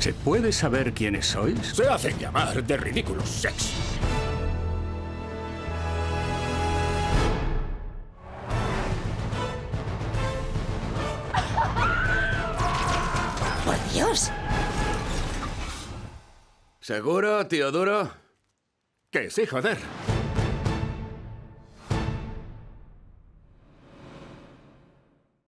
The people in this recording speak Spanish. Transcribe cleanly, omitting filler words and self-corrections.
¿Se puede saber quiénes sois? Se hacen llamar de ridículos sex. ¡Por Dios! ¿Seguro, Teodoro? Que sí, joder.